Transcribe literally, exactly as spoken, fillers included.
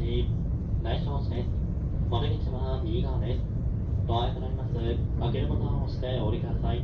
ち内障です。窓口は右側です。ドアが開きます。開けるボタンを押してお降りください。